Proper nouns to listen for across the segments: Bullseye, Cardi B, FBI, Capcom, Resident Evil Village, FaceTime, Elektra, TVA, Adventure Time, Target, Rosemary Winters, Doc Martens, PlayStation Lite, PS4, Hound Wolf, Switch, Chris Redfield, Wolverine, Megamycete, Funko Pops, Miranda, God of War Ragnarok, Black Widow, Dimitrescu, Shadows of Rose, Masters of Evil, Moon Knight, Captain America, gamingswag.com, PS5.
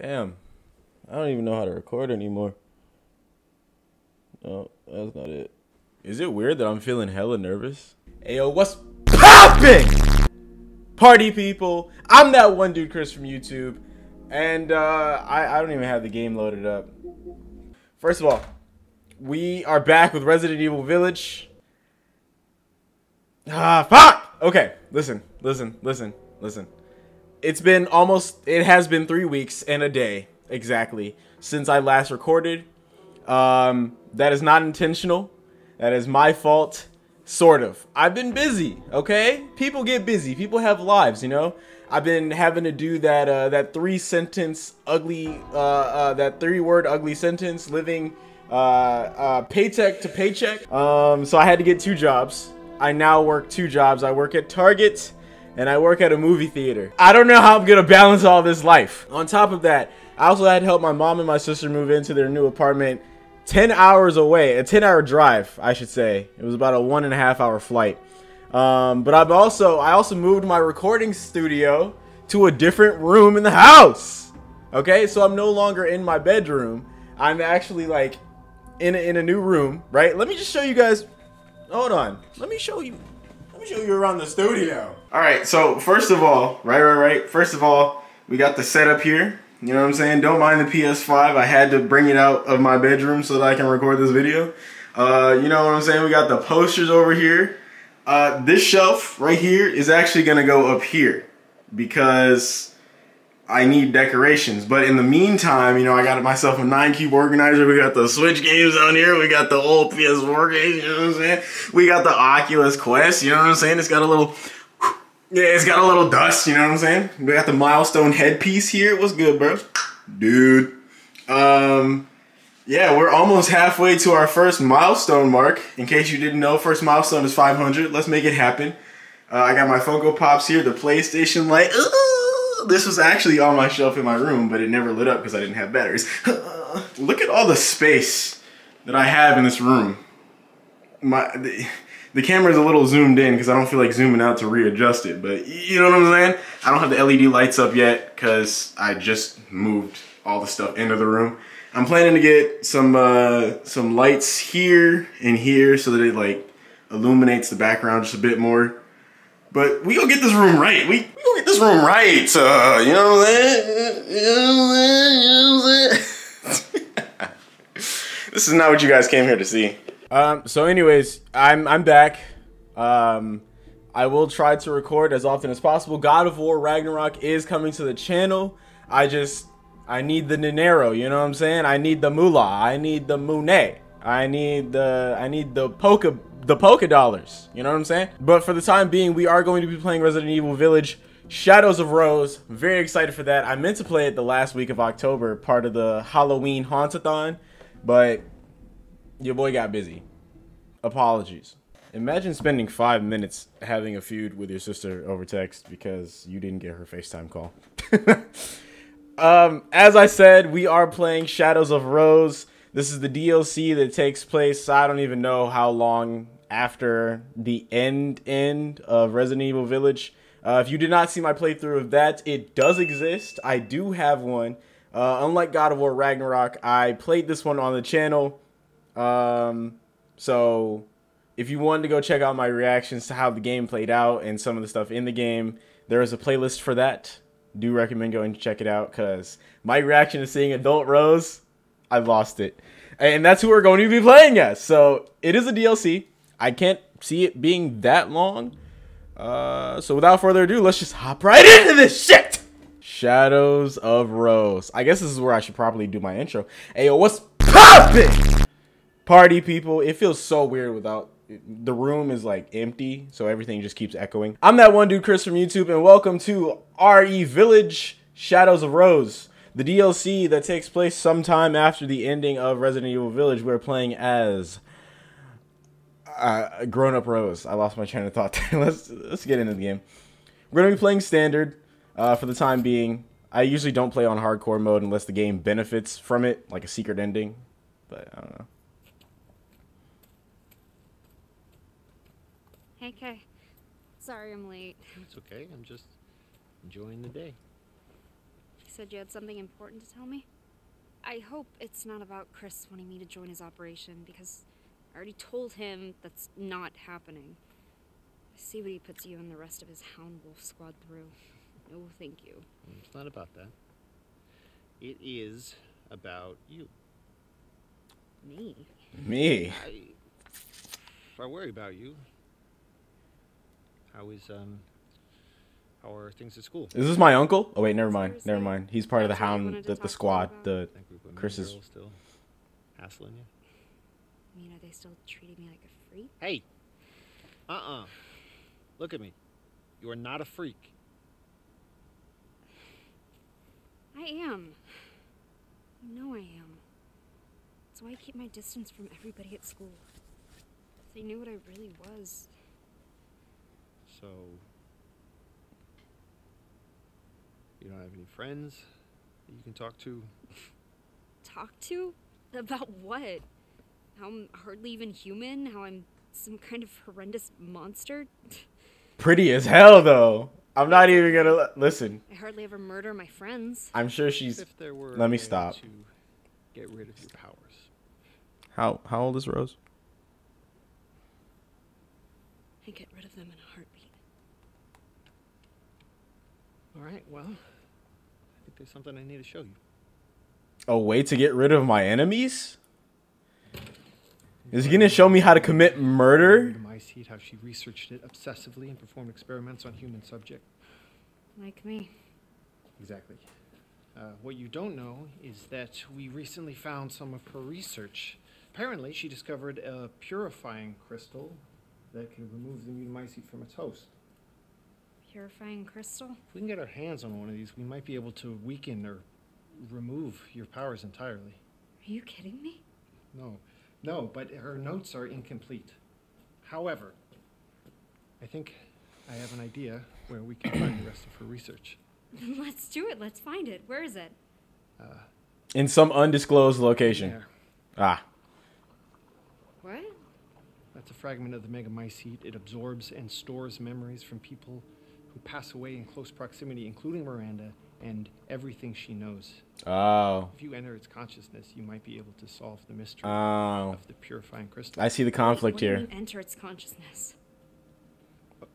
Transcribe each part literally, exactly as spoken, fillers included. Damn. I don't even know how to record anymore. No, that's not it. Is it weird that I'm feeling hella nervous? Ayo, what's poppin'? Party people, I'm that one dude, Chris from YouTube, and uh, I, I don't even have the game loaded up. First of all, we are back with Resident Evil Village. Ah, fuck! Okay, listen, listen, listen, listen. It's been almost, it has been three weeks and a day, exactly, since I last recorded. Um, that is not intentional. That is my fault, sort of. I've been busy, okay? People get busy. People have lives, you know? I've been having to do that, uh, that three-sentence ugly, uh, uh, that three-word ugly sentence, living, uh, uh, paycheck to paycheck. Um, so I had to get two jobs. I now work two jobs. I work at Target, and I work at a movie theater. I don't know how I'm gonna balance all this life. On top of that, I also had to help my mom and my sister move into their new apartment ten hours away, a ten hour drive, I should say. It was about a one and a half hour flight. Um, but I've also, I also moved my recording studio to a different room in the house. Okay, so I'm no longer in my bedroom. I'm actually like in a, in a new room, right? Let me just show you guys. Hold on. Let me show you. Let me show you around the studio. All right. So first of all, right, right, right. First of all, we got the setup here. You know what I'm saying? Don't mind the P S five. I had to bring it out of my bedroom so that I can record this video. Uh, you know what I'm saying? We got the posters over here. Uh, this shelf right here is actually going to go up here because I need decorations. But in the meantime, you know, I got myself a nine cube organizer. We got the Switch games on here. We got the old P S four games. You know what I'm saying? We got the Oculus Quest. You know what I'm saying? It's got a little... Yeah, it's got a little dust, you know what I'm saying? We got the milestone headpiece here. What's good, bro? Dude. Um, yeah, we're almost halfway to our first milestone mark. In case you didn't know, first milestone is five hundred. Let's make it happen. Uh, I got my Funko Pops here, the PlayStation Lite. Uh, this was actually on my shelf in my room, but it never lit up because I didn't have batteries. Uh, look at all the space that I have in this room. My... The, The camera's a little zoomed in because I don't feel like zooming out to readjust it, but you know what I'm saying? I don't have the L E D lights up yet because I just moved all the stuff into the room. I'm planning to get some uh, some lights here and here so that it like illuminates the background just a bit more. But we gonna get this room right. We, we gonna get this room right. Uh, you know what I'm saying? You know what I'm saying? This is not what you guys came here to see. Um, so anyways, I'm, I'm back. Um, I will try to record as often as possible. God of War Ragnarok is coming to the channel. I just, I need the dinero, you know what I'm saying? I need the moolah. I need the mune. I need the, I need the polka, the polka dollars. You know what I'm saying? But for the time being, we are going to be playing Resident Evil Village, Shadows of Rose. Very excited for that. I meant to play it the last week of October, part of the Halloween Hauntathon, but... Your boy got busy. Apologies. Imagine spending five minutes having a feud with your sister over text because you didn't get her FaceTime call. um, as I said, we are playing Shadows of Rose. This is the D L C that takes place, I don't even know how long after the end end of Resident Evil Village. Uh, if you did not see my playthrough of that, it does exist. I do have one. Uh, unlike God of War Ragnarok, I played this one on the channel. Um, so if you wanted to go check out my reactions to how the game played out and some of the stuff in the game, there is a playlist for that. Do recommend going to check it out because my reaction to seeing Adult Rose, I lost it. And that's who we're going to be playing as. So it is a D L C. I can't see it being that long. Uh, so without further ado, let's just hop right into this shit. Shadows of Rose. I guess this is where I should probably do my intro. Hey, yo, what's poppin'? Party people, it feels so weird without, the room is like empty, so everything just keeps echoing. I'm that one dude, Chris from YouTube, and welcome to R E Village Shadows of Rose, the D L C that takes place sometime after the ending of Resident Evil Village. We're playing as uh, grown-up Rose. I lost my train of thought there. let's, let's get into the game. We're going to be playing standard uh, for the time being. I usually don't play on hardcore mode unless the game benefits from it, like a secret ending, but I don't know. Okay. Sorry I'm late. It's okay. I'm just enjoying the day. said you had something important to tell me? I hope it's not about Chris wanting me to join his operation, because I already told him that's not happening. I see what he puts you and the rest of his Hound Wolf squad through. No, thank you. It's not about that. It is about you. Me? Me? I, I worry about you. How is, um... how are things at school? Is this my uncle? Oh, wait, never mind. Never mind. He's part of the Hound, the, the squad, the... Chris is... still hassling you? I mean, are they still treating me like a freak? Hey! Uh-uh. Look at me. You are not a freak. I am. You know I am. That's why I keep my distance from everybody at school. If they knew what I really was. So... you don't have any friends that you can talk to? Talk to? About what? How I'm hardly even human? How I'm some kind of horrendous monster? Pretty as hell, though. I'm not even gonna... listen. I hardly ever murder my friends. I'm sure she's... if there were let me stop. To get rid of your powers. How, how old is Rose? I get rid of them in a heartbeat. All right, well... there's something I need to show you. A way to get rid of my enemies? Is he gonna show me how to commit murder? Megamycete, how she researched it obsessively and performed experiments on human subject. Like me. Exactly. Uh, what you don't know is that we recently found some of her research. Apparently, she discovered a purifying crystal that can remove the Megamycete from its host. Purifying crystal? If we can get our hands on one of these, we might be able to weaken or remove your powers entirely. Are you kidding me? No. No, but her notes are incomplete. However, I think I have an idea where we can find the rest of her research. Let's do it. Let's find it. Where is it? Uh, In some undisclosed location. There. Ah. What? That's a fragment of the Megamycete. It absorbs and stores memories from people who pass away in close proximity, including Miranda and everything she knows. Oh. If you enter its consciousness, you might be able to solve the mystery oh. of the purifying crystal. I see the conflict Wait, what here. Do you enter its consciousness.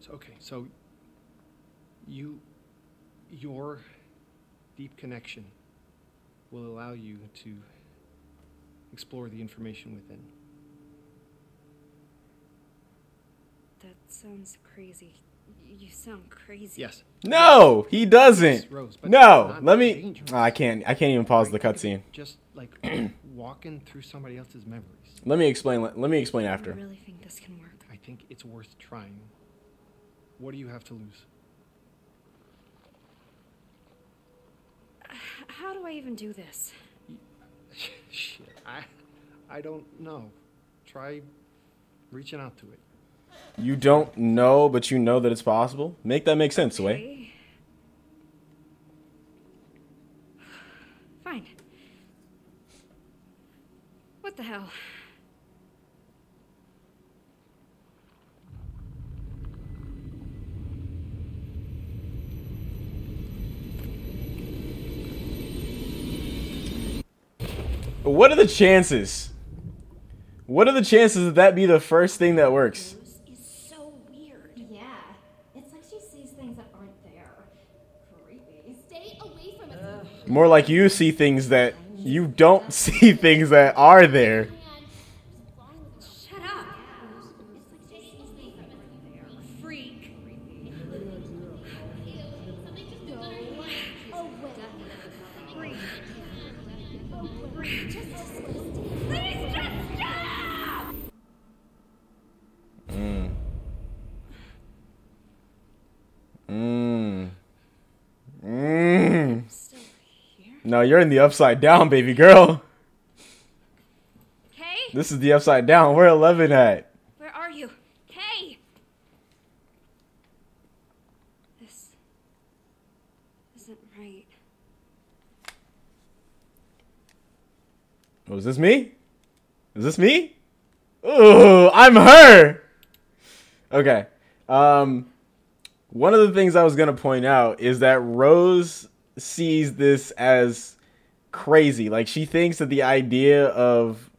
Okay, so you, your deep connection will allow you to explore the information within. That sounds crazy. You sound crazy. Yes. No, he doesn't. Rose, no, let me. Dangerous. I can't. I can't even pause the cutscene. Just like walking through somebody else's memories. Let me explain. Let, let me explain after. I really think this can work. I think it's worth trying. What do you have to lose? How do I even do this? Shit. I. I don't know. Try reaching out to it. You don't know, but you know that it's possible. Make that make sense, Sway. Okay. Fine. What the hell? What are the chances? What are the chances that that be the first thing that works? More like you see things that you don't see things that are there. Shut up. Freak. Mm. Mm. Mm. No, you're in the upside down, baby girl. Kay? This is the upside down. We're eleven at. Where are you? Kay? This isn't right. Oh, is this me? Is this me? Ooh, I'm her. Okay. Um, one of the things I was going to point out is that Rose sees this as crazy. Like, she thinks that the idea of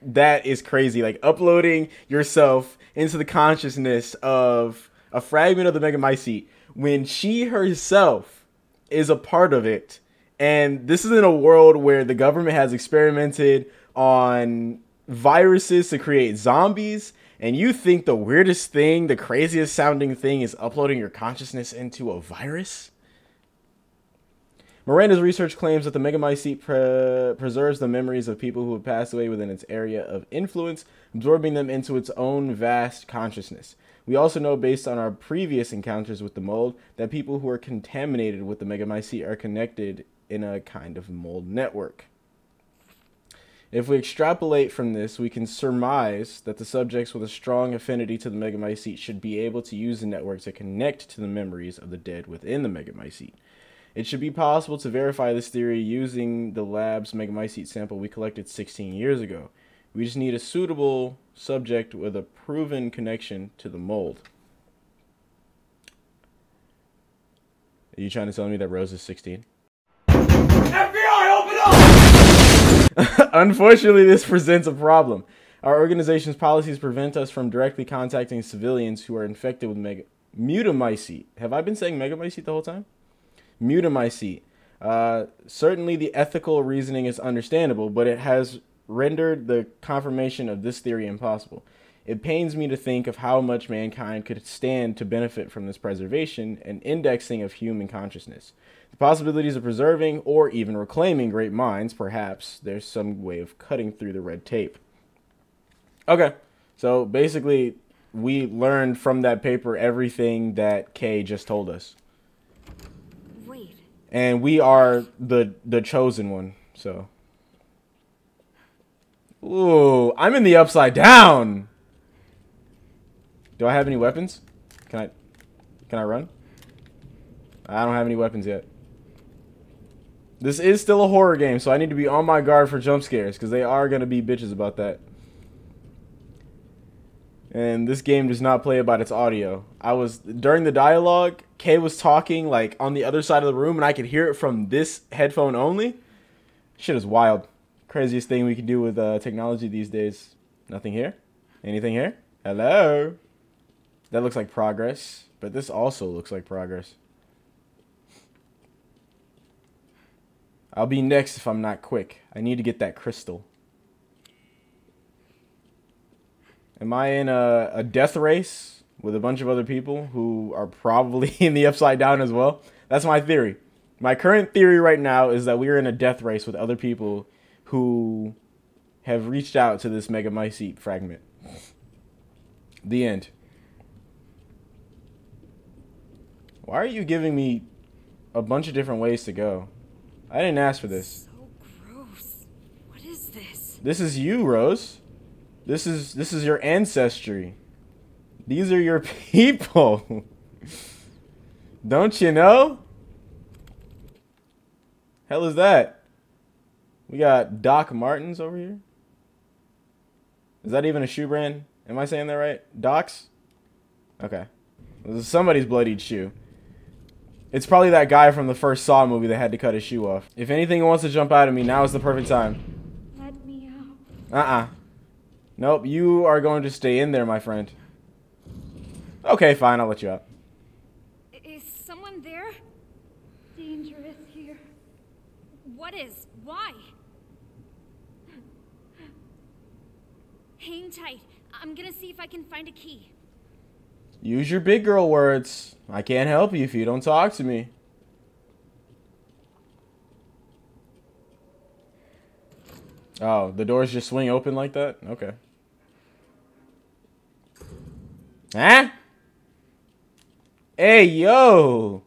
that is crazy. Like, uploading yourself into the consciousness of a fragment of the Megamycete when she herself is a part of it. And this is in a world where the government has experimented on viruses to create zombies, and you think the weirdest thing, the craziest sounding thing is uploading your consciousness into a virus? Miranda's research claims that the Megamycete pre preserves the memories of people who have passed away within its area of influence, absorbing them into its own vast consciousness. We also know, based on our previous encounters with the mold, that people who are contaminated with the Megamycete are connected in a kind of mold network. If we extrapolate from this, we can surmise that the subjects with a strong affinity to the Megamycete should be able to use the network to connect to the memories of the dead within the Megamycete. It should be possible to verify this theory using the lab's Megamycete sample we collected sixteen years ago. We just need a suitable subject with a proven connection to the mold. Are you trying to tell me that Rose is sixteen? F B I, open up! Unfortunately, this presents a problem. Our organization's policies prevent us from directly contacting civilians who are infected with mega mutamycete. Have I been saying Megamycete the whole time? Mutamycete. Uh, certainly the ethical reasoning is understandable, but it has rendered the confirmation of this theory impossible. It pains me to think of how much mankind could stand to benefit from this preservation and indexing of human consciousness. The possibilities of preserving or even reclaiming great minds, perhaps there's some way of cutting through the red tape. Okay, so basically we learned from that paper everything that Kay just told us. And we are the the chosen one, so. Ooh, I'm in the upside down. Do I have any weapons? Can I can I run? I don't have any weapons yet. This is still a horror game, so I need to be on my guard for jump scares, because they are gonna be bitches about that. And this game does not play about its audio. I was, during the dialogue, Kay was talking like on the other side of the room and I could hear it from this headphone only. Shit is wild. Craziest thing we can do with uh, technology these days. Nothing here? Anything here? Hello? That looks like progress, but this also looks like progress. I'll be next if I'm not quick. I need to get that crystal. Am I in a, a death race with a bunch of other people who are probably in the upside down as well? That's my theory. My current theory right now is that we are in a death race with other people who have reached out to this Megamycete fragment. The end. Why are you giving me a bunch of different ways to go? I didn't ask for this. So gross. What is this? This is you, Rose. This is this is your ancestry. These are your people. Don't you know? Hell is that? We got Doc Martens over here. Is that even a shoe brand? Am I saying that right? Docs? Okay. This is somebody's bloodied shoe. It's probably that guy from the first Saw movie that had to cut his shoe off. If anything wants to jump out at me, now is the perfect time. Let me out. Uh-uh. Nope, you are going to stay in there, my friend. Okay, fine, I'll let you out. Is someone there? Dangerous here. What is? Why? Hang tight. I'm gonna see if I can find a key. Use your big girl words. I can't help you if you don't talk to me. Oh, the doors just swing open like that? Okay. Huh? Hey, yo!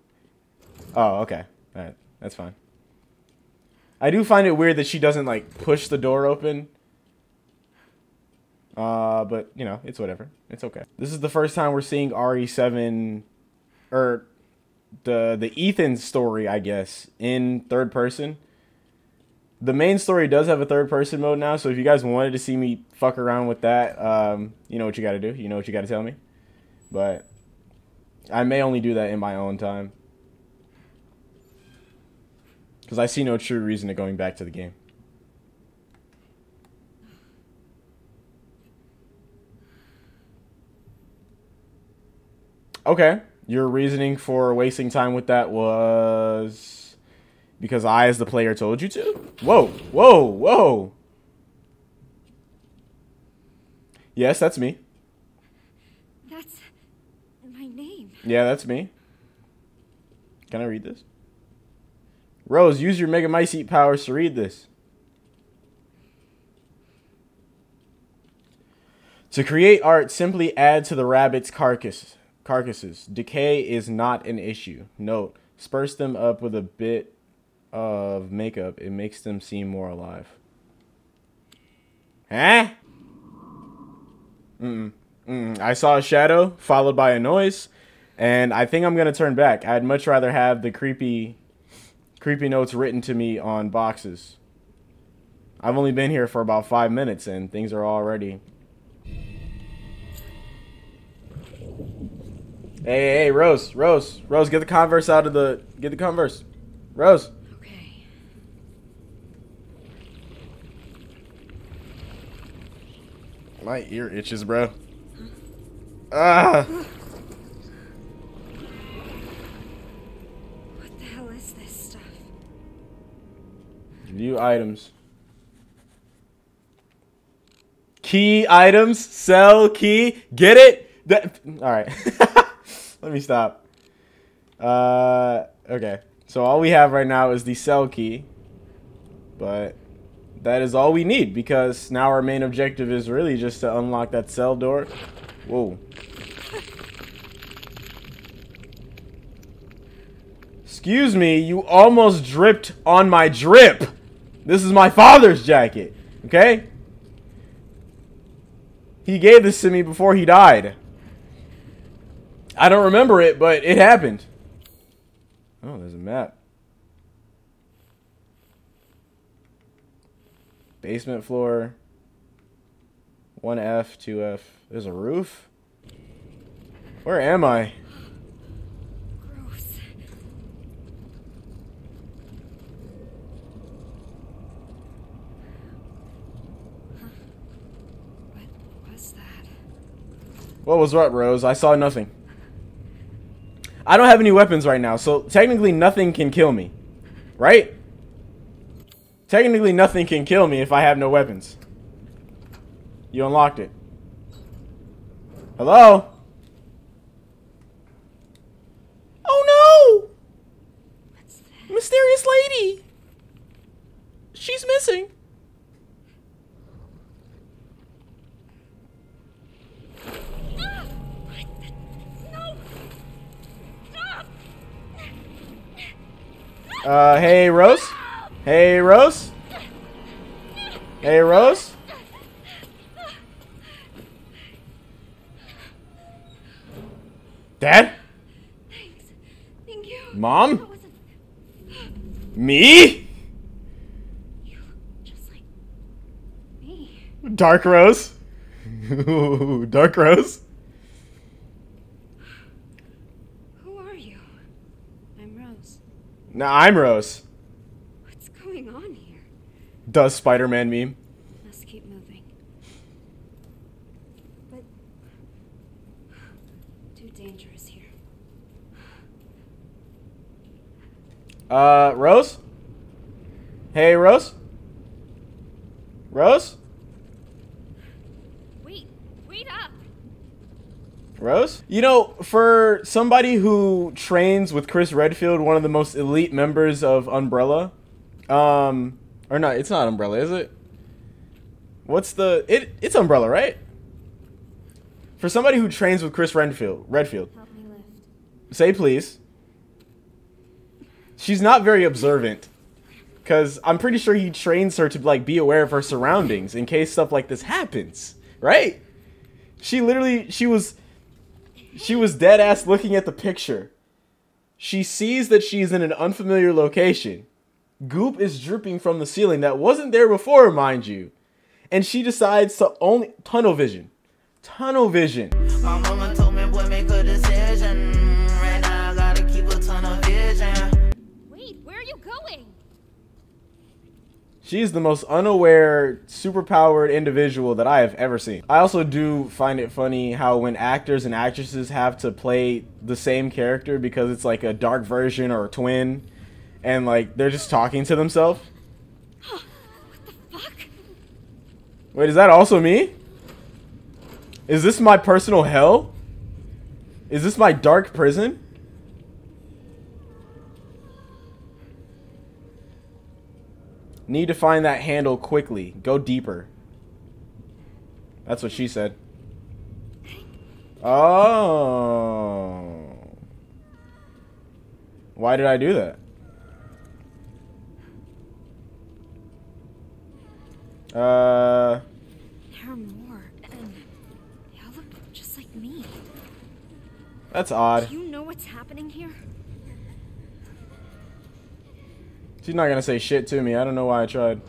Oh, okay. Alright, that's fine. I do find it weird that she doesn't, like, push the door open. Uh, but, you know, it's whatever. It's okay. This is the first time we're seeing R E seven, or the, the Ethan story, I guess, in third person. The main story does have a third-person mode now, so if you guys wanted to see me fuck around with that, um, you know what you gotta do. You know what you gotta tell me. But I may only do that in my own time. Because I see no true reason to going back to the game. Okay. Your reasoning for wasting time with that was because I, as the player, told you to? Whoa, whoa, whoa. Yes, that's me. That's my name. Yeah, that's me. Can I read this? Rose, use your Megamycete powers to read this. To create art, simply add to the rabbit's carcass. Carcasses. Decay is not an issue. Note, spruce them up with a bit of makeup. It makes them seem more alive. Huh? Mm-mm. Mm-mm. I saw a shadow followed by a noise, and I think I'm gonna turn back. I'd much rather have the creepy, creepy notes written to me on boxes. I've only been here for about five minutes, and things are already... Hey, hey, hey, Rose, Rose, Rose, get the Converse out of the, get the Converse. Rose. Okay. My ear itches, bro. Ah. What the hell is this stuff? View items. Key items, sell key, get it? That, all right. Let me stop. Uh, okay. So all we have right now is the sell key. But that is all we need, because now our main objective is really just to unlock that cell door. Whoa. Excuse me, you almost dripped on my drip. This is my father's jacket, okay? He gave this to me before he died. I don't remember it, but it happened. Oh, there's a map. Basement floor. one F, two F. There's a roof? Where am I? Gross. Huh. What was that? What was what, Rose? I saw nothing. I don't have any weapons right now, so technically nothing can kill me, right? Technically nothing can kill me if I have no weapons. You unlocked it. Hello? Oh no! What's that? Mysterious lady! She's missing. Uh, hey, Rose? Hey, Rose? Hey, Rose? Dad? Thanks. Thank you. Mom? Me? You look just like me. Dark Rose? Ooh, Dark Rose? Nah, I'm Rose. What's going on here? Does Spider-Man meme? Must keep moving. But too dangerous here. Uh, Rose? Hey, Rose? Rose? Wait, wait up. Rose? You know, for somebody who trains with Chris Redfield, one of the most elite members of Umbrella, um, or not, it's not Umbrella, is it? What's the, it, it's Umbrella, right? For somebody who trains with Chris Redfield, Redfield, help me lift. Say please. She's not very observant, because I'm pretty sure he trains her to, like, be aware of her surroundings in case stuff like this happens, right? She literally, she was... She was dead-ass looking at the picture. She sees that she's in an unfamiliar location. Goop is dripping from the ceiling that wasn't there before, mind you. And she decides to only... Tunnel vision. Tunnel vision. My mama told me, boy, make a decision. Right now, I gotta keep a tunnel vision. Wait, where are you going? She's the most unaware, superpowered individual that I have ever seen. I also do find it funny how when actors and actresses have to play the same character because it's like a dark version or a twin, and like they're just talking to themselves. Oh, what the fuck? Wait, is that also me? Is this my personal hell? Is this my dark prison? Need to find that handle quickly. Go deeper. That's what she said. Oh. Why did I do that? Uh. There are more, and they all look just like me. That's odd. Do you know what's happening here? She's not gonna say shit to me. I don't know why I tried.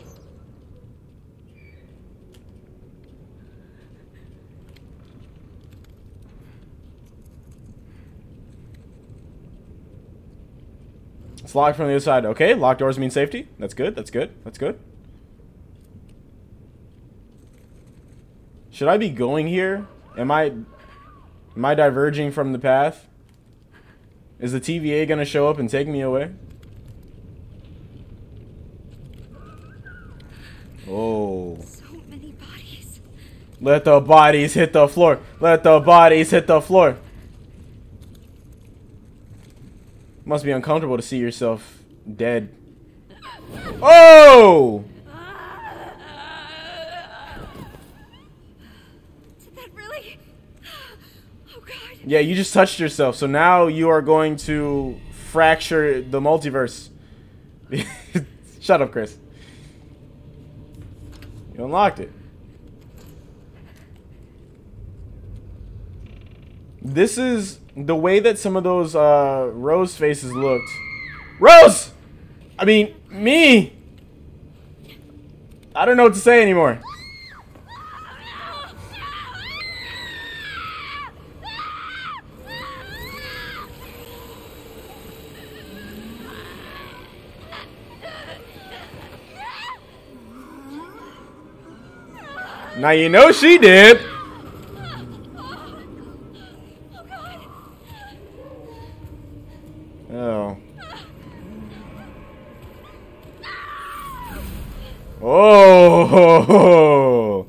It's locked from the other side. Okay, locked doors mean safety. That's good, that's good, that's good. Should I be going here? Am I... Am I diverging from the path? Is the T V A gonna show up and take me away? Oh. So many bodies. Let the bodies hit the floor. Let the bodies hit the floor. Must be uncomfortable to see yourself dead. Oh! Did that really? Oh god. Yeah, you just touched yourself. So now you are going to fracture the multiverse. Shut up, Chris. You unlocked it. This is the way that some of those uh, Rose faces looked. Rose! I mean, me! I don't know what to say anymore. Now you know she did. Oh. Oh.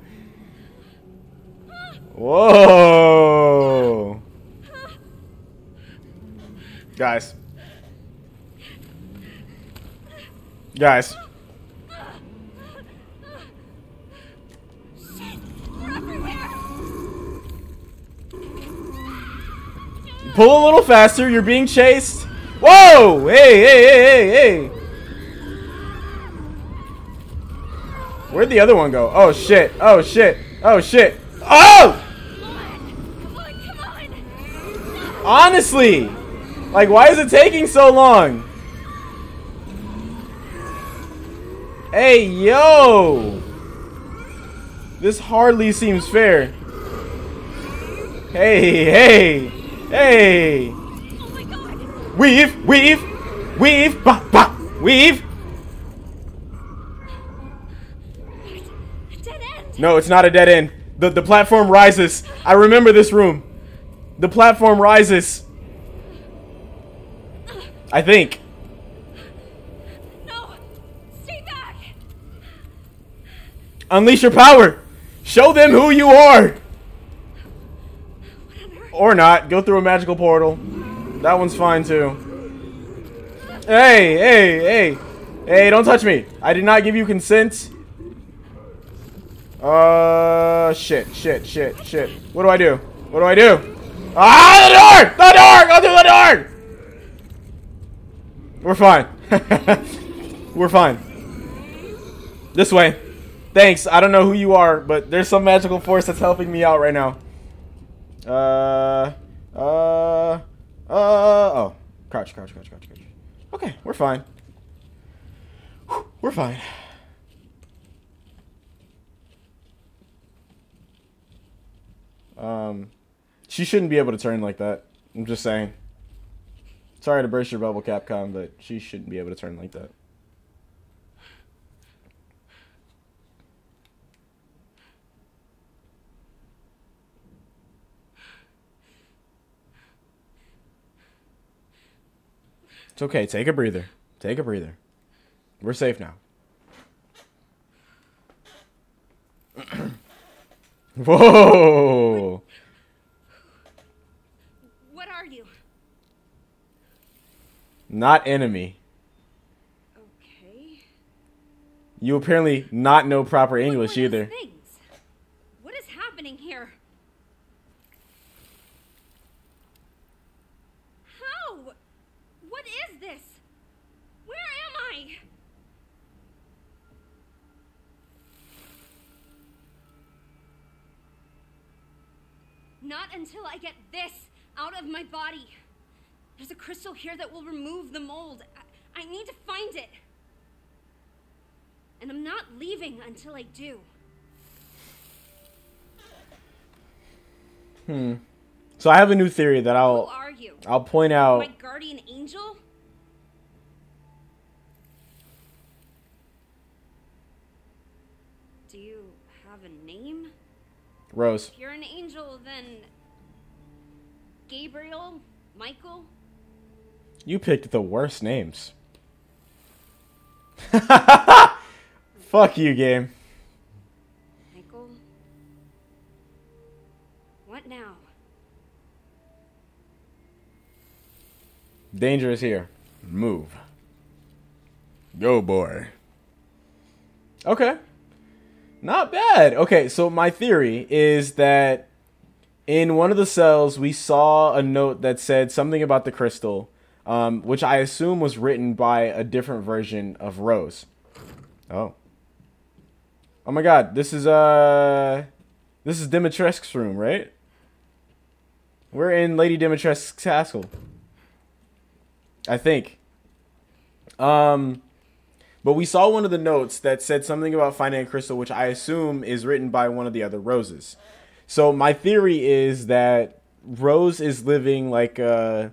Whoa. Guys. Guys. Pull a little faster, you're being chased. Whoa! Hey, hey, hey, hey, hey. Where'd the other one go? Oh shit, oh shit, oh shit. Oh! Come on, come on, come on. Honestly, like why is it taking so long? Hey, yo! This hardly seems fair. Hey, hey. Hey! Oh my god. Weave! Weave! Weave! Bah, bah, weave! A dead end. No, it's not a dead end. The, the platform rises. I remember this room. The platform rises. I think. No! Stay back! Unleash your power! Show them who you are! Or not. Go through a magical portal. That one's fine, too. Hey, hey, hey. Hey, don't touch me. I did not give you consent. Uh, shit, shit, shit, shit. What do I do? What do I do? Ah, the door! The door! Go through the door! We're fine. We're fine. This way. Thanks. I don't know who you are, but there's some magical force that's helping me out right now. Uh, uh, uh, oh, crouch, crouch, crouch, crouch, crouch. Okay, we're fine. Whew, we're fine. Um, she shouldn't be able to turn like that. I'm just saying. Sorry to burst your bubble, Capcom, but she shouldn't be able to turn like that. It's okay. Take a breather. Take a breather. We're safe now. Whoa! What are you? Not enemy. Okay. You apparently not know proper English what either. Things? What is happening here? How? What is this? Where am I? Not until I get this out of my body. There's a crystal here that will remove the mold. I, I need to find it. And I'm not leaving until I do. Hmm. So I have a new theory that I'll Who are you? I'll point out. My guardian angel? Do you have a name? Rose. If you're an angel, then Gabriel, Michael. You picked the worst names. Fuck you, game. Michael. What now? Danger is here. Move. Go, boy. Okay. Not bad. Okay, so my theory is that in one of the cells, we saw a note that said something about the crystal, um, which I assume was written by a different version of Rose. Oh. Oh my god, this is, uh, this is Dimitrescu's room, right? We're in Lady Dimitrescu's castle. I think. Um... But we saw one of the notes that said something about finding a crystal, which I assume is written by one of the other Roses. So my theory is that Rose is living like a,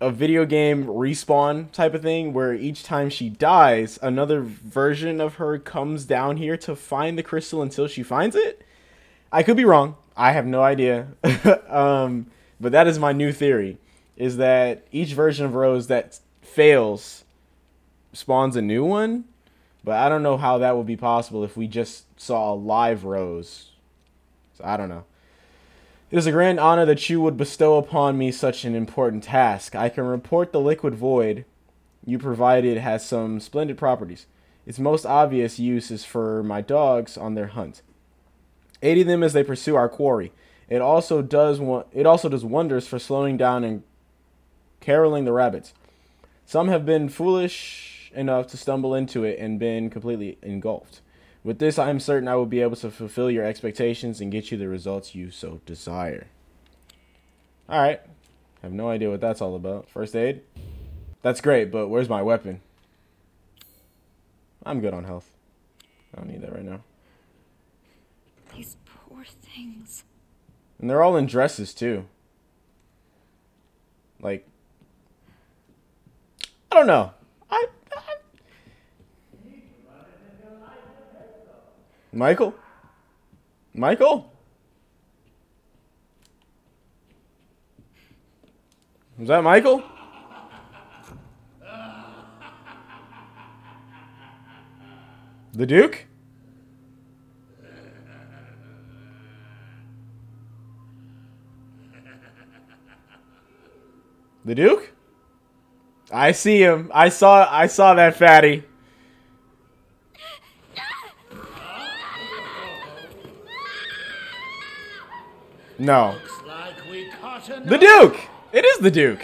a video game respawn type of thing, where each time she dies, another version of her comes down here to find the crystal until she finds it. I could be wrong. I have no idea. um, but that is my new theory, is that each version of Rose that fails spawns a new one, but I don't know how that would be possible if we just saw a live Rose. So I don't know. It is a grand honor that you would bestow upon me such an important task. I can report the liquid void you provided has some splendid properties. Its most obvious use is for my dogs on their hunt, aiding them as they pursue our quarry. It also does it also does wonders for slowing down and caroling the rabbits. Some have been foolish enough to stumble into it and been completely engulfed. With this, I am certain I will be able to fulfill your expectations and get you the results you so desire. Alright. I have no idea what that's all about. First aid? That's great, but where's my weapon? I'm good on health. I don't need that right now. These poor things. And they're all in dresses, too. Like, I don't know. I... Michael? Michael? Is that Michael? The Duke? The Duke? I see him. I saw I saw that fatty. No. Looks like we caught enough. The Duke! It is the Duke.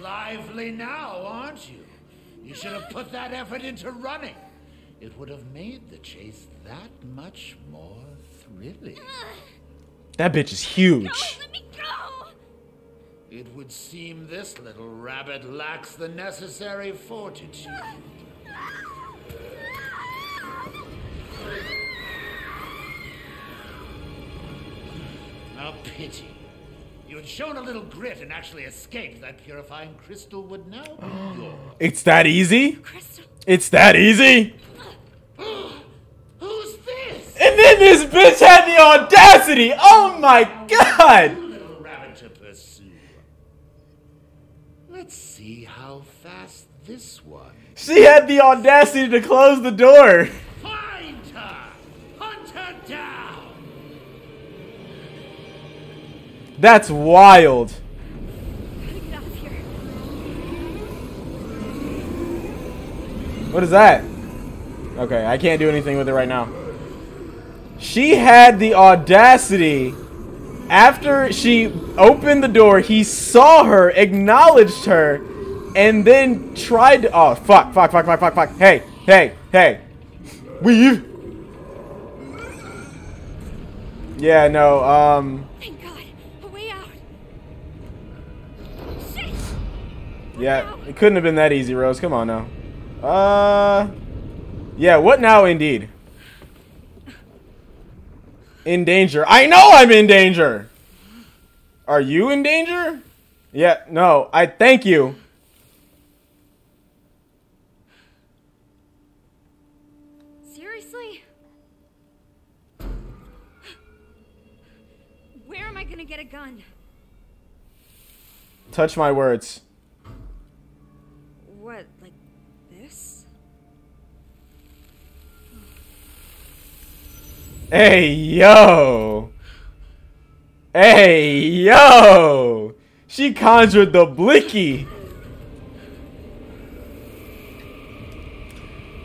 Lively now, aren't you? You should have put that effort into running. It would have made the chase that much more thrilling. That bitch is huge. No, let me go. It would seem this little rabbit lacks the necessary fortitude. A pity. You had shown a little grit and actually escaped. That purifying crystal would now be yours. It's that easy? Crystal. It's that easy? Who's this? And then this bitch had the audacity! Oh my god! Little rabbit to pursue. see how fast this one. She had the audacity to close the door. Find her! Hunt her down! That's wild. Get off here. What is that? Okay, I can't do anything with it right now. She had the audacity. After she opened the door, he saw her, acknowledged her, and then tried to... Oh, fuck, fuck, fuck, fuck, fuck, fuck. Hey, hey, hey. Weave. Yeah, no, um... Thank God. A way out. Shit. Yeah, it couldn't have been that easy, Rose. Come on now. Uh... Yeah, what now, indeed? In danger. I know I'm in danger. Are you in danger? Yeah, no, I thank you. Seriously? Where am I gonna get a gun? Touch my words. What, like this? Hey, yo! Hey, yo! She conjured the blicky!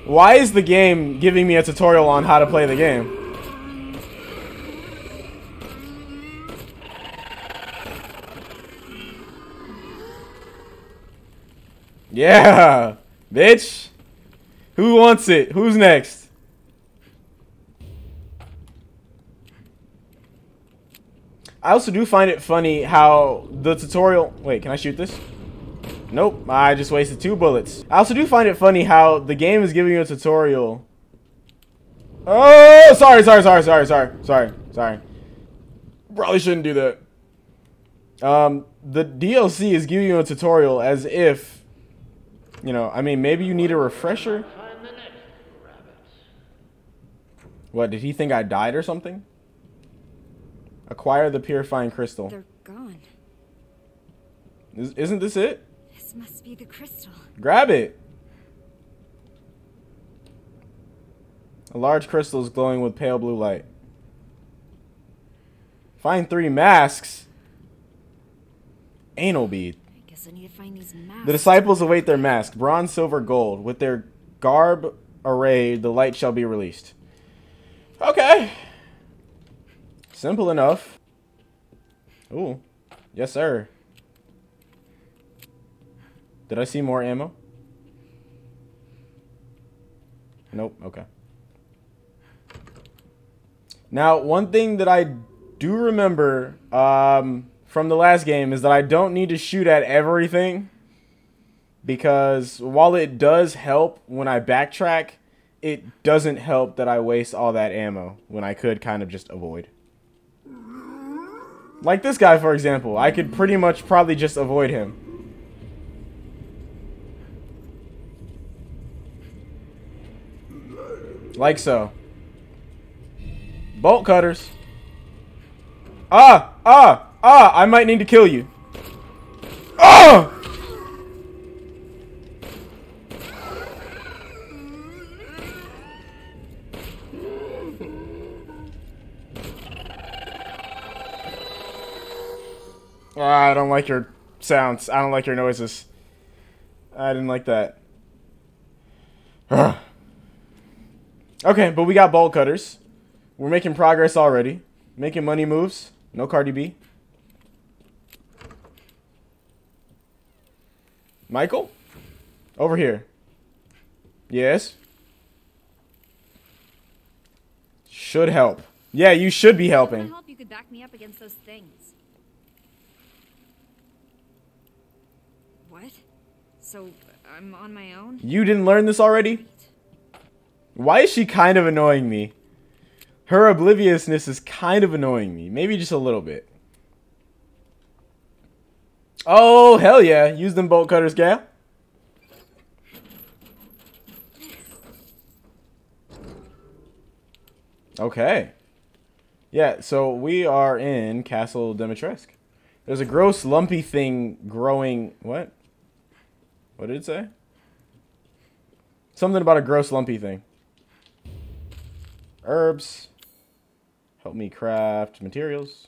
Why is the game giving me a tutorial on how to play the game? Yeah! Bitch! Who wants it? Who's next? I also do find it funny how the tutorial... Wait, can I shoot this? Nope, I just wasted two bullets. I also do find it funny how the game is giving you a tutorial. Oh, sorry, sorry, sorry, sorry, sorry, sorry, sorry. Probably shouldn't do that. Um, the D L C is giving you a tutorial as if... You know, I mean, maybe you need a refresher? What, did he think I died or something? Acquire the purifying crystal. They're gone. Is, isn't this it? This must be the crystal. Grab it. A large crystal is glowing with pale blue light. Find three masks. Anal bead. I guess I need to find these masks. The disciples await their mask. Bronze, silver, gold. With their garb arrayed, the light shall be released. Okay. Simple enough. Ooh. Yes, sir. Did I see more ammo? Nope. Okay. Now, one thing that I do remember um, from the last game is that I don't need to shoot at everything. Because while it does help when I backtrack, it doesn't help that I waste all that ammo when I could kind of just avoid. Like this guy, for example. I could pretty much probably just avoid him. Like so. Bolt cutters. Ah! Ah! Ah! I might need to kill you. Ah! I don't like your sounds. I don't like your noises. I didn't like that. Okay, but we got bolt cutters. We're making progress already. Making money moves. No Cardi B. Michael? Over here. Yes? Should help. Yeah, you should be helping. If I help, you could back me up against those things. What? So, I'm on my own? You didn't learn this already? Why is she kind of annoying me? Her obliviousness is kind of annoying me. Maybe just a little bit. Oh, hell yeah. Use them bolt cutters, gal. Okay. Yeah, so we are in Castle Dimitrescu. There's a gross lumpy thing growing... What? What did it say? Something about a gross lumpy thing. Herbs. Help me craft materials.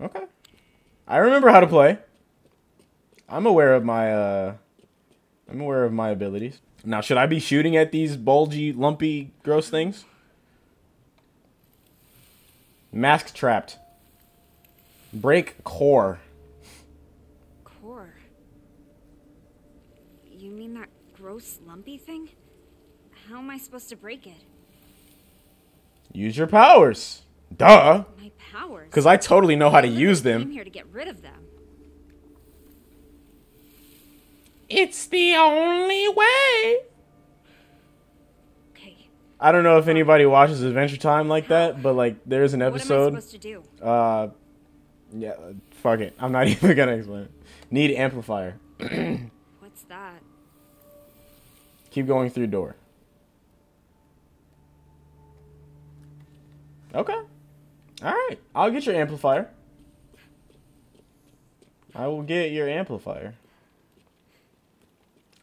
Okay. I remember how to play. I'm aware of my, uh... I'm aware of my abilities. Now, should I be shooting at these bulgy, lumpy, gross things? Mask trapped. Break core. Core? You mean that gross, lumpy thing? How am I supposed to break it? Use your powers. Duh. My powers? Because I totally know how to use them. I came here to get rid of them. It's the only way. Okay. I don't know if anybody watches Adventure Time like that, but like there's an episode. What am I supposed to do? Uh, yeah, fuck it. I'm not even gonna explain it. Need amplifier. What's that? Keep going through door. Okay. All right. I'll get your amplifier. I will get your amplifier.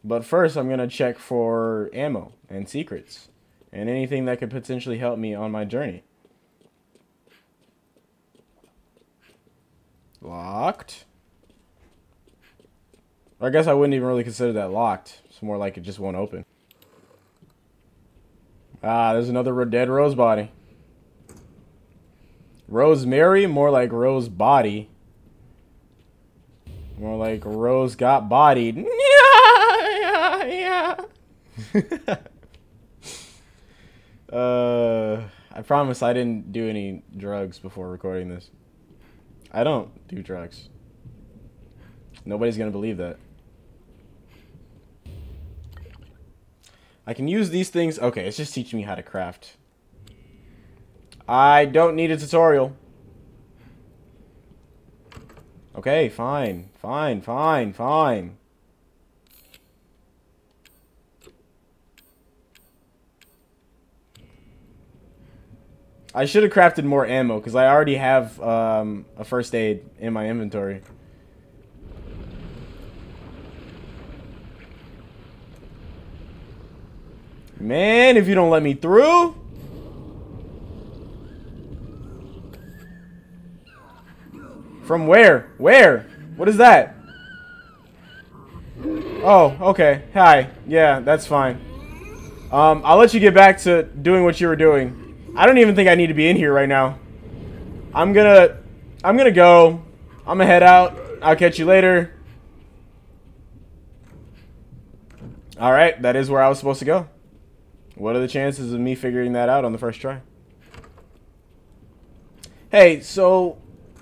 But first, I'm going to check for ammo and secrets and anything that could potentially help me on my journey. Locked. I guess I wouldn't even really consider that locked. It's more like it just won't open. Ah, there's another dead rose body. Rosemary? More like rose body. More like Rose got bodied. Yeah, yeah, yeah. uh, I promise I didn't do any drugs before recording this. I don't do drugs. Nobody's gonna believe that. I can use these things. Okay, it's just teaching me how to craft. I don't need a tutorial. Okay, fine, fine, fine, fine. I should have crafted more ammo because I already have um, a first aid in my inventory. Man, if you don't let me through. From where? Where? What is that? Oh, okay. Hi. Yeah, that's fine. Um, I'll let you get back to doing what you were doing. I don't even think I need to be in here right now. I'm gonna... I'm gonna go. I'm gonna head out. I'll catch you later. Alright, that is where I was supposed to go. What are the chances of me figuring that out on the first try? Hey, so...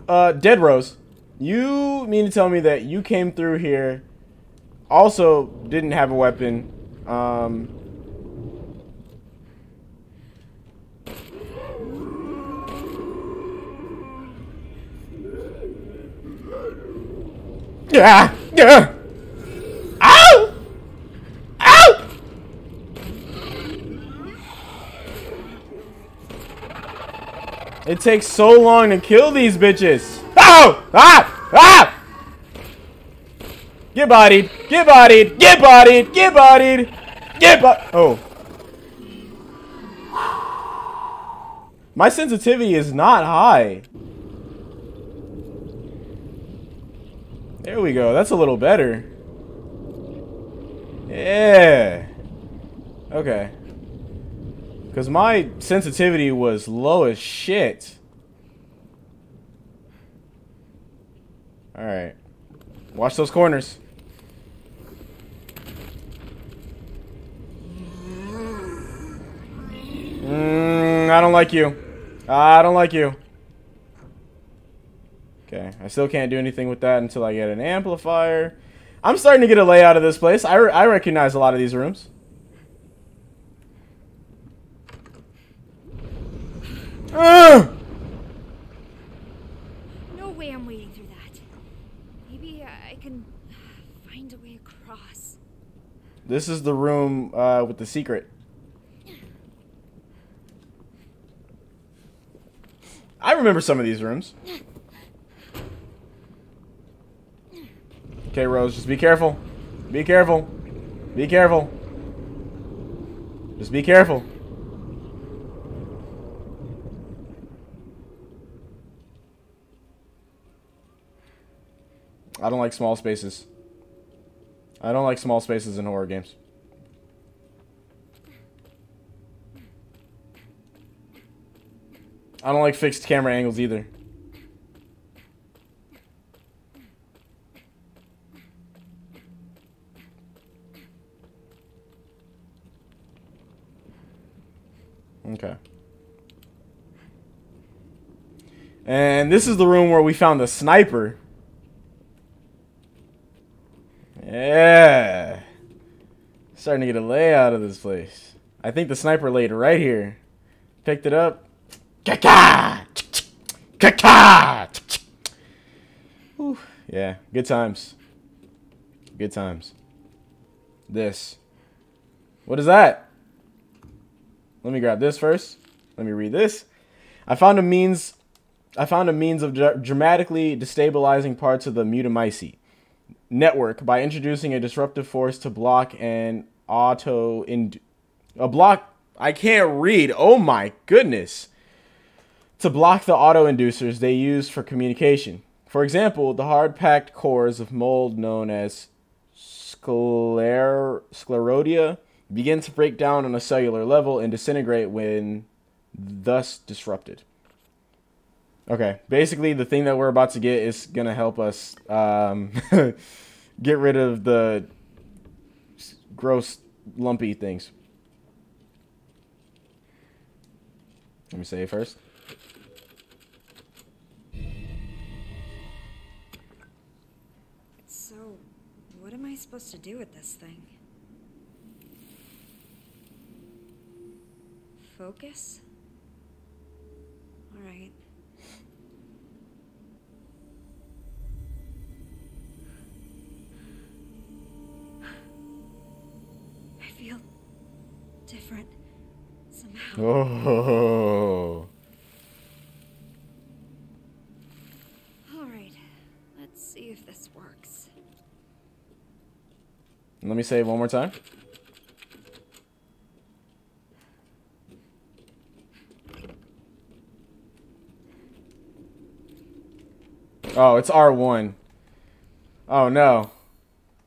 Uh, Dead Rose, you mean to tell me that you came through here, also didn't have a weapon, um... Yeah! Yeah! Ow! Ow! It takes so long to kill these bitches. Oh! Ah! Ah! Get bodied. Get bodied. Get bodied. Get bodied. Get bodied. Oh. My sensitivity is not high. There we go. That's a little better. Yeah. Okay. Because my sensitivity was low as shit. Alright. Watch those corners. Mm, I don't like you. I don't like you. Okay. I still can't do anything with that until I get an amplifier. I'm starting to get a layout of this place. I, re- I recognize a lot of these rooms. Uh! No way I'm wading through that. Maybe I can find a way across. This is the room uh, with the secret. I remember some of these rooms. Okay, Rose, just be careful. Be careful. Be careful. Just be careful. I don't like small spaces. I don't like small spaces in horror games. I don't like fixed camera angles either. Okay. And this is the room where we found the sniper. Yeah. Starting to get a layout of this place. I think the sniper laid right here. Picked it up. Ka-ka! Ka-ka! Yeah, good times. Good times. This. What is that? Let me grab this first. Let me read this. I found a means I found a means of dramatically destabilizing parts of the Megamycete network by introducing a disruptive force to block and auto in a block I can't read. Oh my goodness. To block the auto-inducers they use for communication. For example, the hard-packed cores of mold known as scler sclerodia begin to break down on a cellular level and disintegrate when thus disrupted. Okay, basically the thing that we're about to get is going to help us um, get rid of the gross, lumpy things. Let me save first. Supposed to do with this thing? Focus? Alright. I feel different somehow. Oh. Alright. Let's see if this works. Let me say it one more time. Oh, it's R one. Oh, no.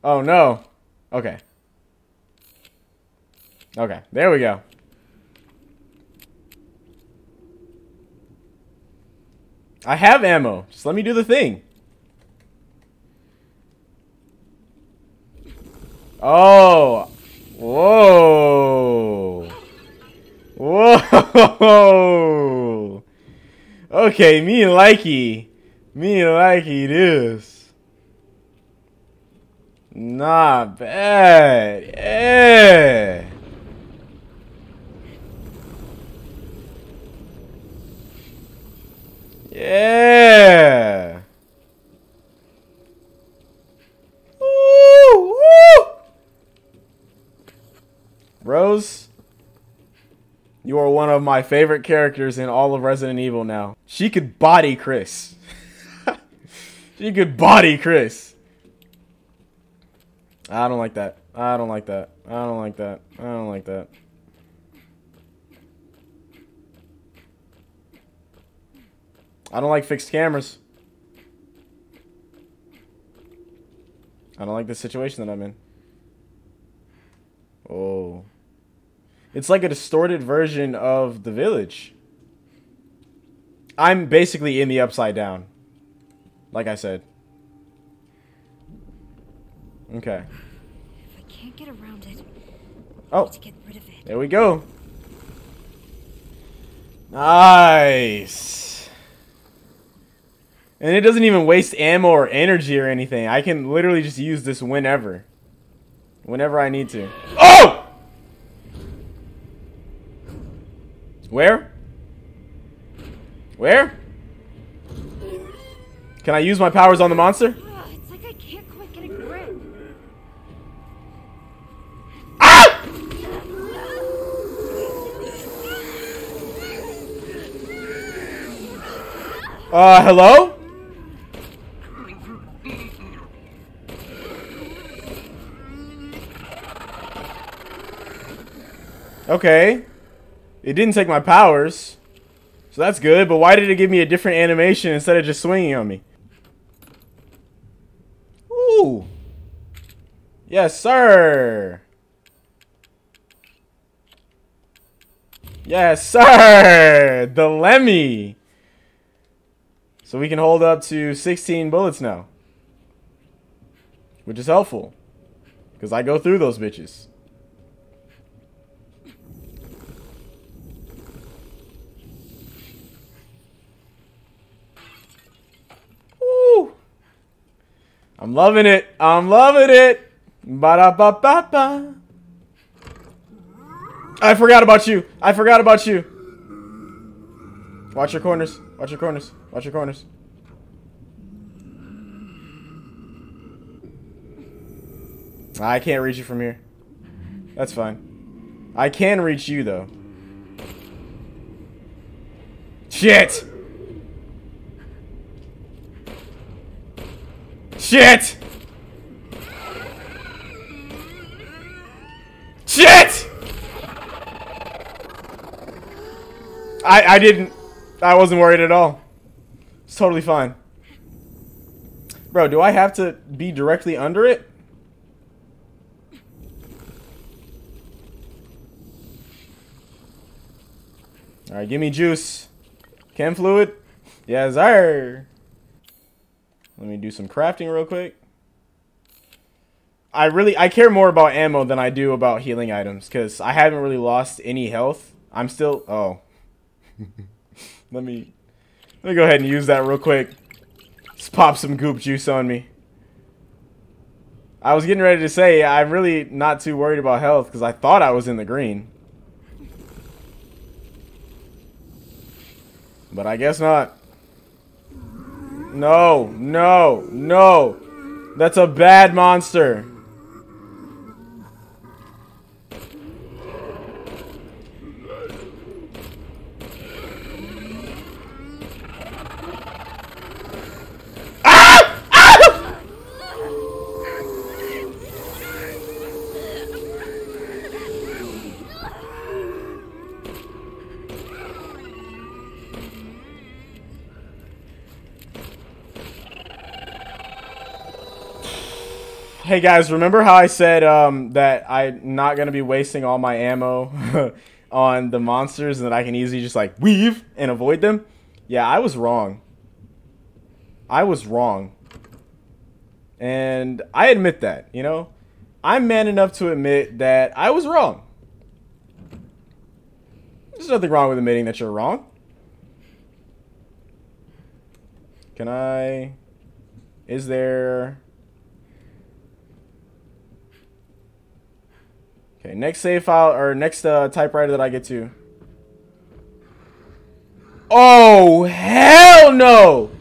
Oh, no. Okay. Okay, there we go. I have ammo. Just let me do the thing. Oh, whoa, whoa, okay, me likey, me likey this, not bad, yeah, yeah, ooh, woo. Rose, you are one of my favorite characters in all of Resident Evil now. She could body Chris. She could body Chris. I don't like that. I don't like that. I don't like that. I don't like that. I don't like fixed cameras. I don't like the situation that I'm in. Oh. It's like a distorted version of the village. I'm basically in the upside down. Like I said. Okay. If I can't get around it, I need to get rid of it. There we go. Nice. And it doesn't even waste ammo or energy or anything. I can literally just use this whenever. Whenever I need to. Oh! Where? Where? Can I use my powers on the monster? It's like I can't quite get a grip. Ah! Uh, hello? Okay. It didn't take my powers. So that's good, but why did it give me a different animation instead of just swinging on me? Ooh. Yes, sir. Yes, sir. The Lemmy. So we can hold up to sixteen bullets now. Which is helpful. Because I go through those bitches. Woo! I'm loving it. I'm loving it. Ba-da-ba-ba-ba. I forgot about you. I forgot about you. Watch your corners. Watch your corners. Watch your corners. I can't reach you from here. That's fine. I can reach you, though. Shit! Shit! Shit! I, I didn't... I wasn't worried at all. It's totally fine. Bro, do I have to be directly under it? Alright, give me juice. Chem fluid? Yes, sir. Let me do some crafting real quick. I really... I care more about ammo than I do about healing items, because I haven't really lost any health. I'm still... Oh. Let me... Let me go ahead and use that real quick. Just pop some goop juice on me. I was getting ready to say, I'm really not too worried about health, because I thought I was in the green. But I guess not. No, no, no. That's a bad monster. Ah! Ah! Hey guys, remember how I said um, that I'm not going to be wasting all my ammo on the monsters and that I can easily just like weave and avoid them? Yeah, I was wrong. I was wrong. And I admit that, you know? I'm man enough to admit that I was wrong. There's nothing wrong with admitting that you're wrong. Can I... Is there... Okay, next save file, or next uh, typewriter that I get to. Oh, hell no!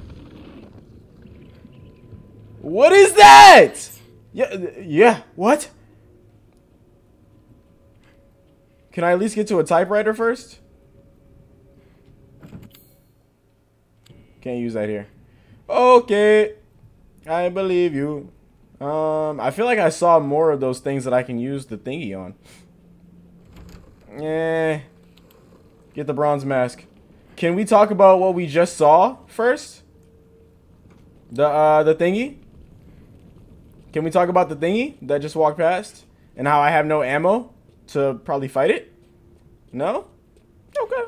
What is that? Yeah, yeah, what? Can I at least get to a typewriter first? Can't use that here. Okay, I believe you. Um, I feel like I saw more of those things that I can use the thingy on. Eh. Get the bronze mask. Can we talk about what we just saw first? The, uh, the thingy? Can we talk about the thingy that just walked past? And how I have no ammo to probably fight it? No? Okay.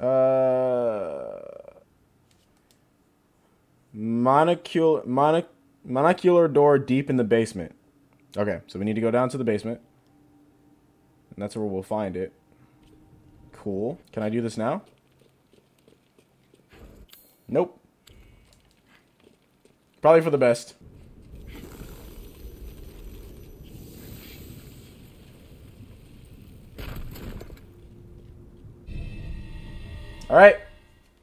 Uh... Monocular, monoc, monocular door deep in the basement. Okay, so we need to go down to the basement. And that's where we'll find it. Cool. Can I do this now? Nope. Probably for the best. Alright.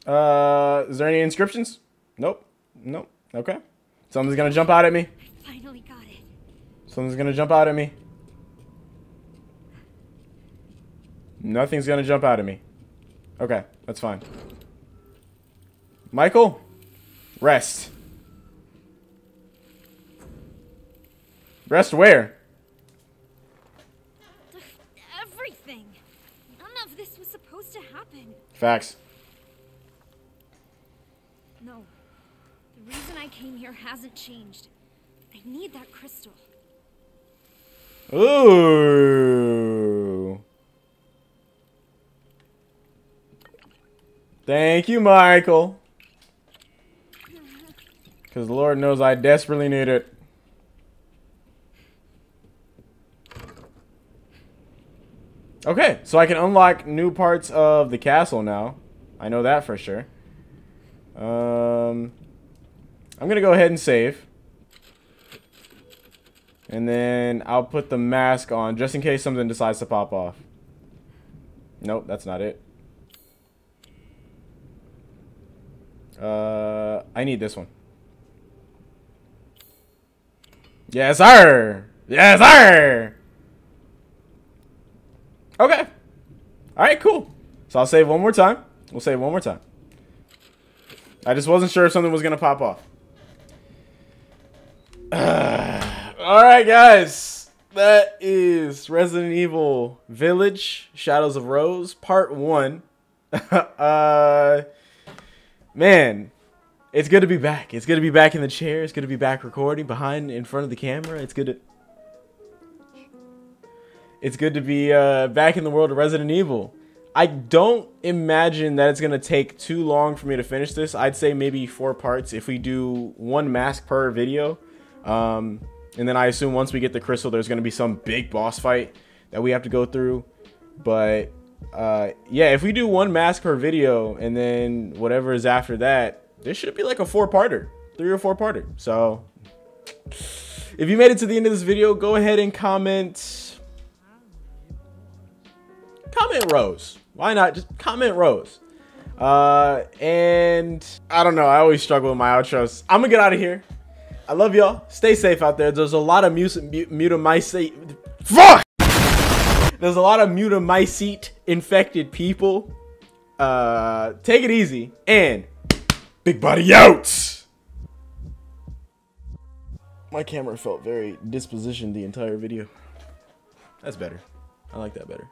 Uh, is there any inscriptions? Nope. Nope. Okay. Something's gonna jump out at me. Finally got it. Something's gonna jump out at me. Nothing's gonna jump out at me. Okay, that's fine. Michael, rest. Rest where? Facts. No. The reason I came here hasn't changed. I need that crystal. Ooh. Thank you, Michael. Because Lord knows I desperately need it. Okay, so I can unlock new parts of the castle now. I know that for sure. Um, I'm going to go ahead and save. And then I'll put the mask on just in case something decides to pop off. Nope, that's not it. Uh, I need this one. Yes, sir! Yes, sir! Okay. Alright, cool. So I'll save one more time. We'll save one more time. I just wasn't sure if something was going to pop off. Uh, Alright, guys. That is Resident Evil Village, Shadows of Rose, Part one. uh, man, it's good to be back. It's good to be back in the chair. It's good to be back recording behind, in front of the camera. It's good to... It's good to be uh, back in the world of Resident Evil. I don't imagine that it's going to take too long for me to finish this. I'd say maybe four parts if we do one mask per video. Um, and then I assume once we get the crystal, there's going to be some big boss fight that we have to go through. But uh, yeah, if we do one mask per video and then whatever is after that, this should be like a four-parter, three or four-parter. So if you made it to the end of this video, go ahead and comment... Comment Rose. Why not? Just comment Rose. Uh, and I don't know. I always struggle with my outros. I'm going to get out of here. I love y'all. Stay safe out there. There's a lot of mutamycete. Fuck! There's a lot of mutamycete infected people. Uh, take it easy. And big body out. My camera felt very dispositioned the entire video. That's better. I like that better.